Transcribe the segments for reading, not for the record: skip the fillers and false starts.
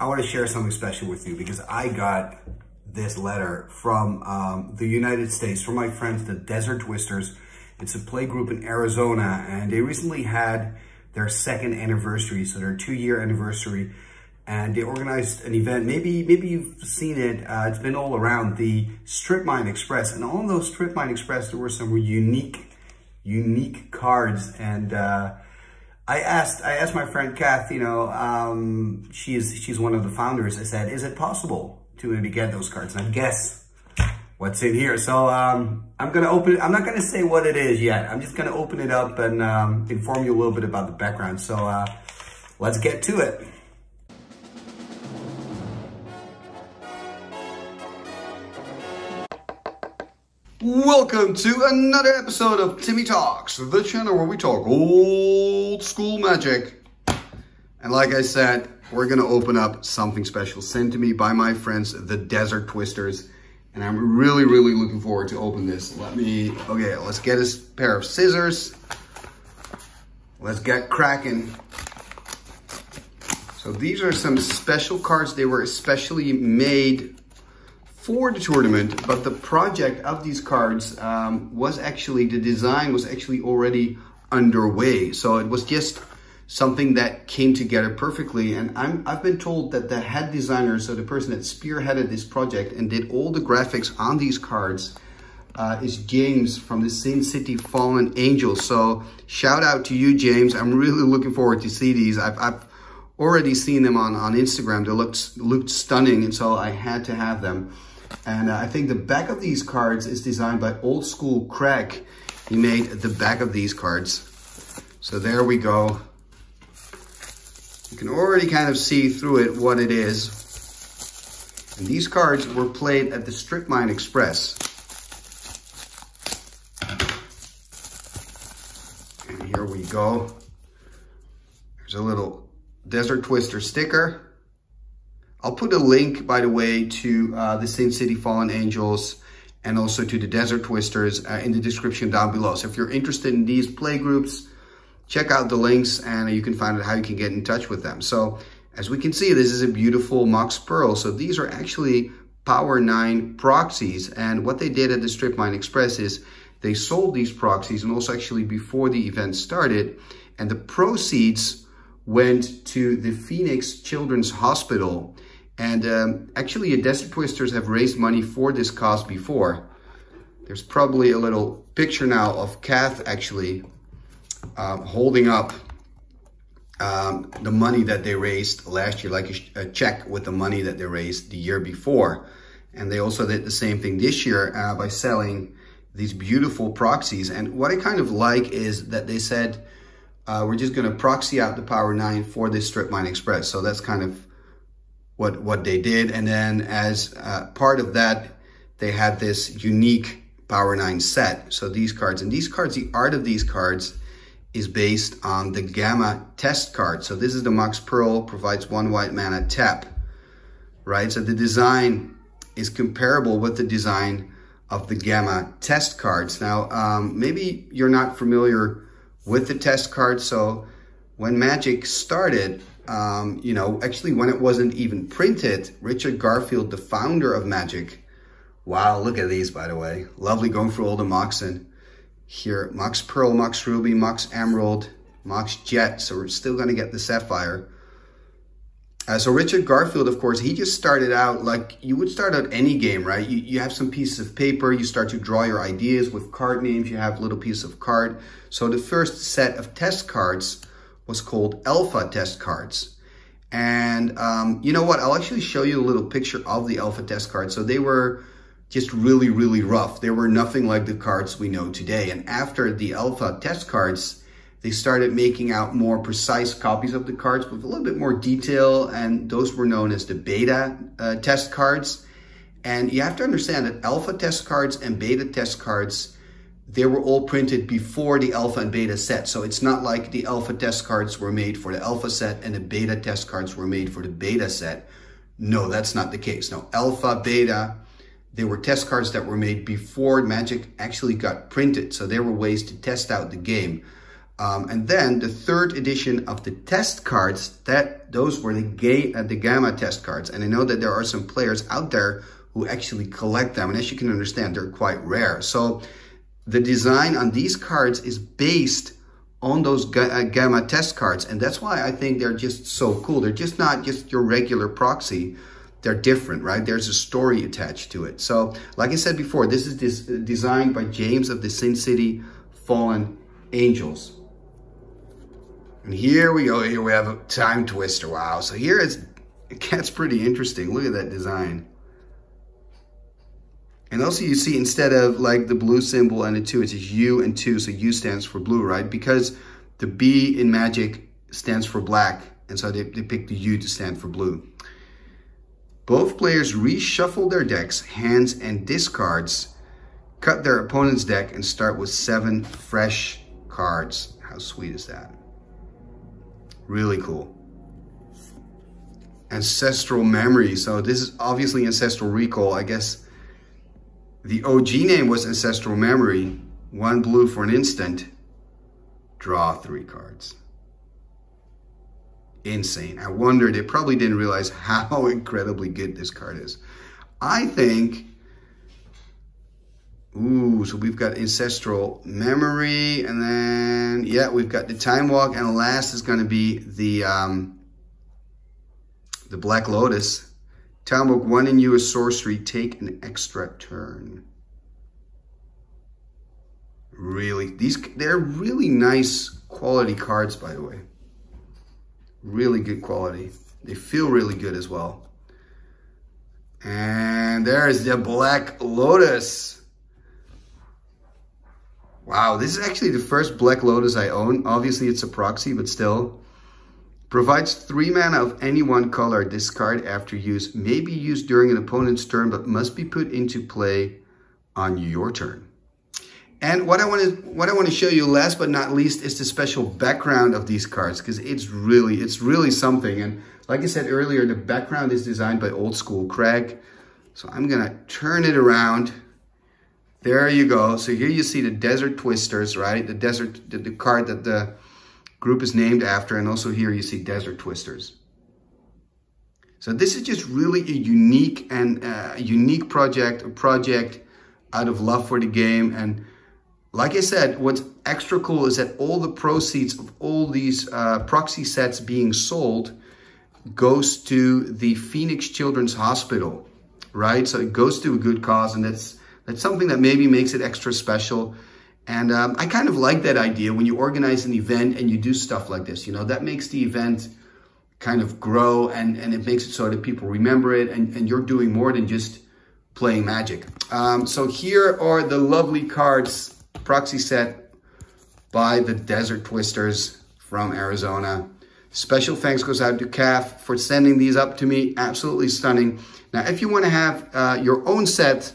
I want to share something special with you because I got this letter from the United States, from my friends, the Desert Twisters. It's a play group in Arizona, and they recently had their second anniversary, so their 2-year anniversary, and they organized an event. Maybe you've seen it. It's been all around, the Strip Mine Express, and on those Strip Mine Express, there were some unique cards, and I asked my friend Kath, she's one of the founders. I said, is it possible to maybe get those cards? And I guess what's in here. So I'm going to open it. I'm not going to say what it is yet. I'm just going to open it up and inform you a little bit about the background. So let's get to it. Welcome to another episode of Timmy Talks, the channel where we talk old school magic. And like I said, we're going to open up something special sent to me by my friends, the Desert Twisters. And I'm really, really looking forward to open this. Okay, let's get a pair of scissors. Let's get cracking. So these are some special cards. They were especially made for the tournament, but the project of these cards the design was actually already underway. So it was just something that came together perfectly. And I've been told that the head designer, so the person that spearheaded this project and did all the graphics on these cards, is James from the Sin City Fallen Angels. So shout out to you, James. I'm really looking forward to see these. I've already seen them on Instagram. They looked stunning, and so I had to have them. And I think the back of these cards is designed by Old School Crack. He made the back of these cards. So there we go. You can already kind of see through it what it is. And these cards were played at the Strip Mine Express. And here we go. There's a little Desert Twister sticker. I'll put a link, by the way, to the Sin City Fallen Angels and also to the Desert Twisters in the description down below. So if you're interested in these playgroups, check out the links and you can find out how you can get in touch with them. So as we can see, this is a beautiful Mox Pearl. So these are actually Power 9 proxies. And what they did at the Strip Mine Express is they sold these proxies, and also actually before the event started. And the proceeds went to the Phoenix Children's Hospital. And actually, Desert Twisters have raised money for this cause before. There's probably a little picture now of Kath actually holding up the money that they raised last year, like a check with the money that they raised the year before. And they also did the same thing this year by selling these beautiful proxies. And what I kind of like is that they said, we're just going to proxy out the Power 9 for this Strip Mine Express. So that's kind of what they did. And then as part of that, they had this unique Power 9 set. So these cards, the art of these cards is based on the Gamma test card. So this is the Mox Pearl, provides 1 white mana, tap, right? So the design is comparable with the design of the Gamma test cards. Now, maybe you're not familiar with the test card. So when Magic started, actually when it wasn't even printed, Richard Garfield, the founder of Magic, wow, look at these, by the way. Lovely, going through all the Mox, and here, Mox Pearl, Mox Ruby, Mox Emerald, Mox Jet. So we're still gonna get the Sapphire. So Richard Garfield, of course, he just started out like you would start out any game, right? You have some pieces of paper, you start to draw your ideas with card names, you have little piece of card. So the first set of test cards was called Alpha test cards. And you know what? I'll actually show you a little picture of the Alpha test cards. So they were just really, really rough. They were nothing like the cards we know today. And after the Alpha test cards, they started making out more precise copies of the cards with a little bit more detail. And those were known as the Beta test cards. And you have to understand that Alpha test cards and Beta test cards, they were all printed before the Alpha and Beta set. So it's not like the Alpha test cards were made for the Alpha set and the Beta test cards were made for the Beta set. No, that's not the case. No, Alpha, Beta, they were test cards that were made before Magic actually got printed. So they were ways to test out the game. And then the third edition of the test cards, that those were the Gamma test cards. And I know that there are some players out there who actually collect them. And as you can understand, they're quite rare. So the design on these cards is based on those Gamma test cards. And that's why I think they're just so cool. They're just not just your regular proxy. They're different, right? There's a story attached to it. So like I said before, this is designed by James of the Sin City Fallen Angels. And here we go, here we have a Timetwister. Wow, so here it gets pretty interesting. Look at that design. And also you see, instead of like the blue symbol and a 2, it's a U and 2, so U stands for blue, right? Because the B in Magic stands for black, and so they picked the U to stand for blue. Both players reshuffle their decks, hands, and discards, cut their opponent's deck, and start with 7 fresh cards. How sweet is that? Really cool. Ancestral Memory. So this is obviously Ancestral Recall. I guess the OG name was Ancestral Memory. 1 blue for an instant. Draw 3 cards. Insane. I wonder, they probably didn't realize how incredibly good this card is. I think... Ooh, so we've got Ancestral Memory, and then, yeah, we've got the Time Walk, and last is going to be the Black Lotus. Time Walk 1 and you is sorcery, take an extra turn. Really, they're really nice quality cards, by the way. Really good quality. They feel really good as well. And there's the Black Lotus. Wow, this is actually the first Black Lotus I own. Obviously, it's a proxy, but still. Provides 3 mana of any 1 color. Discard after use. May be used during an opponent's turn, but must be put into play on your turn. And what I want to show you last but not least is the special background of these cards, because it's really something. And like I said earlier, the background is designed by Old School Crack. So I'm gonna turn it around. There you go. So here you see the Desert Twisters, right? The desert, the card that the group is named after. And also here you see Desert Twisters. So this is just really a unique and unique project, a project out of love for the game. And like I said, what's extra cool is that all the proceeds of all these proxy sets being sold goes to the Phoenix Children's Hospital, right? So it goes to a good cause, and that's something that maybe makes it extra special. And I kind of like that idea when you organize an event and you do stuff like this, you know, that makes the event kind of grow, and it makes it so that people remember it, and you're doing more than just playing Magic. So here are the lovely cards, proxy set by the Desert Twisters from Arizona. Special thanks goes out to Kath for sending these up to me. Absolutely stunning. Now, if you want to have your own set,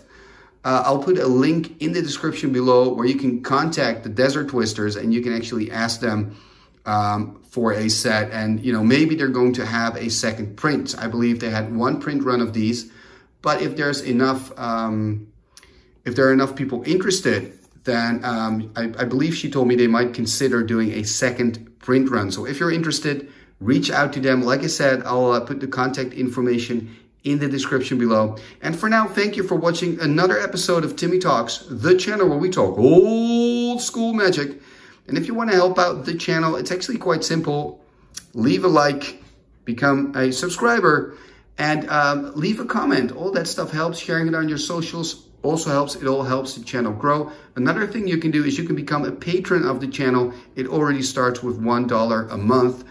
I'll put a link in the description below where you can contact the Desert Twisters, and you can actually ask them for a set. And, you know, maybe they're going to have a second print. I believe they had 1 print run of these. But if there's enough, if there are enough people interested, then I believe she told me they might consider doing a second print run. So if you're interested, reach out to them. Like I said, I'll put the contact information in the description below. And for now, thank you for watching another episode of Timmy Talks, the channel where we talk old school Magic. And if you want to help out the channel, it's actually quite simple. Leave a like, become a subscriber, and leave a comment. All that stuff helps. Sharing it on your socials also helps. It all helps the channel grow. Another thing you can do is you can become a patron of the channel. It already starts with $1 a month.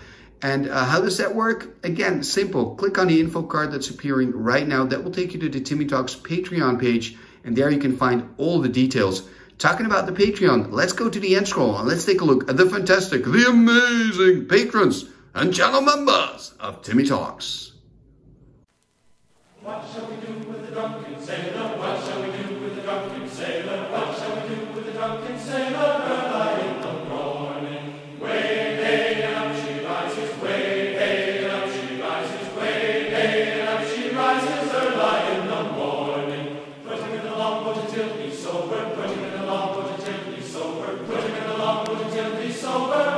And how does that work? Again, simple. Click on the info card that's appearing right now. That will take you to the Timmy Talks Patreon page. And there you can find all the details. Talking about the Patreon, let's go to the end scroll and let's take a look at the fantastic, the amazing patrons and channel members of Timmy Talks. What shall we do with the drunken sailor? What shall we do with the drunken sailor? What shall we do with the drunken sailor? Put him in the long boat until he's sober.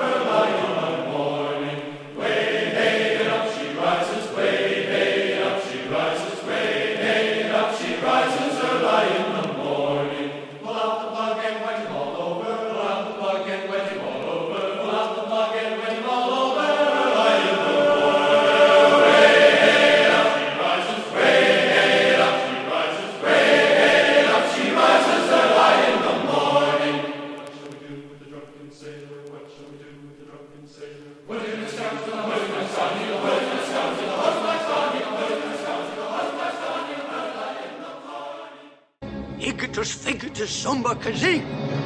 Just think it is Samba Kazik.